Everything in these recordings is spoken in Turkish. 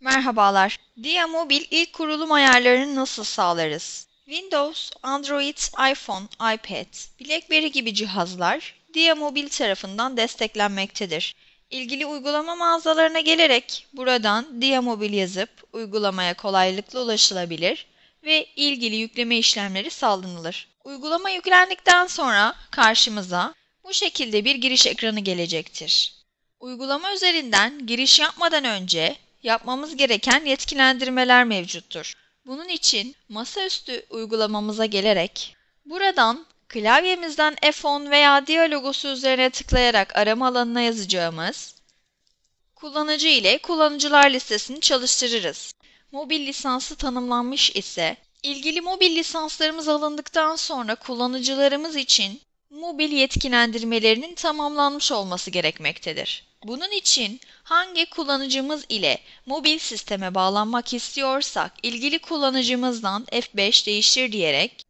Merhabalar. Dia Mobil ilk kurulum ayarlarını nasıl sağlarız? Windows, Android, iPhone, iPad, BlackBerry gibi cihazlar Dia Mobil tarafından desteklenmektedir. İlgili uygulama mağazalarına gelerek buradan Dia Mobil yazıp uygulamaya kolaylıkla ulaşılabilir ve ilgili yükleme işlemleri sağlanılır. Uygulama yüklendikten sonra karşımıza bu şekilde bir giriş ekranı gelecektir. Uygulama üzerinden giriş yapmadan önce yapmamız gereken yetkilendirmeler mevcuttur. Bunun için masaüstü uygulamamıza gelerek buradan klavyemizden F10 veya Dia logosu üzerine tıklayarak arama alanına yazacağımız kullanıcı ile kullanıcılar listesini çalıştırırız. Mobil lisansı tanımlanmış ise ilgili mobil lisanslarımız alındıktan sonra kullanıcılarımız için mobil yetkilendirmelerinin tamamlanmış olması gerekmektedir. Bunun için hangi kullanıcımız ile mobil sisteme bağlanmak istiyorsak ilgili kullanıcımızdan F5 değiştir diyerek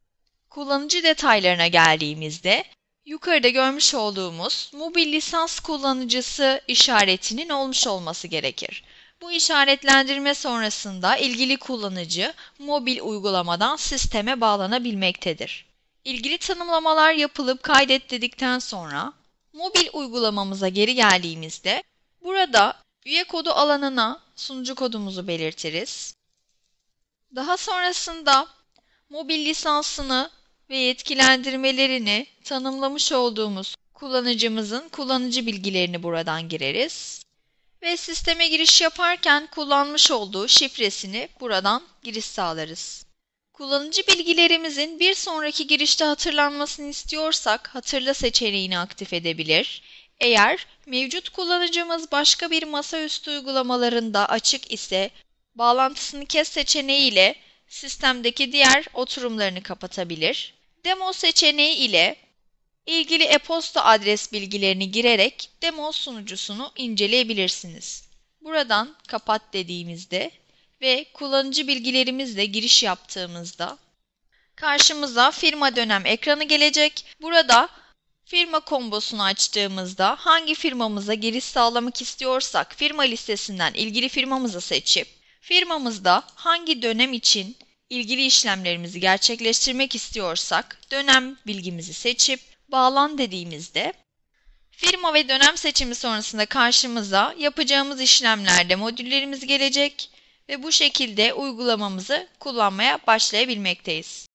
kullanıcı detaylarına geldiğimizde yukarıda görmüş olduğumuz mobil lisans kullanıcısı işaretinin olmuş olması gerekir. Bu işaretlendirme sonrasında ilgili kullanıcı mobil uygulamadan sisteme bağlanabilmektedir. İlgili tanımlamalar yapılıp kaydet dedikten sonra mobil uygulamamıza geri geldiğimizde burada üye kodu alanına sunucu kodumuzu belirtiriz. Daha sonrasında mobil lisansını ve yetkilendirmelerini tanımlamış olduğumuz kullanıcımızın kullanıcı bilgilerini buradan gireriz. Ve sisteme giriş yaparken kullanmış olduğu şifresini buradan giriş sağlarız. Kullanıcı bilgilerimizin bir sonraki girişte hatırlanmasını istiyorsak hatırla seçeneğini aktif edebilir. Eğer mevcut kullanıcımız başka bir masaüstü uygulamalarında açık ise bağlantısını kes seçeneği ile sistemdeki diğer oturumlarını kapatabilir. Demo seçeneği ile ilgili e-posta adres bilgilerini girerek demo sunucusunu inceleyebilirsiniz. Buradan kapat dediğimizde ve kullanıcı bilgilerimizle giriş yaptığımızda karşımıza firma dönem ekranı gelecek. Burada firma kombosunu açtığımızda hangi firmamıza giriş sağlamak istiyorsak firma listesinden ilgili firmamızı seçip firmamızda hangi dönem için ilgili işlemlerimizi gerçekleştirmek istiyorsak dönem bilgimizi seçip bağlan dediğimizde firma ve dönem seçimi sonrasında karşımıza yapacağımız işlemlerde modüllerimiz gelecek ve bu şekilde uygulamamızı kullanmaya başlayabilmekteyiz.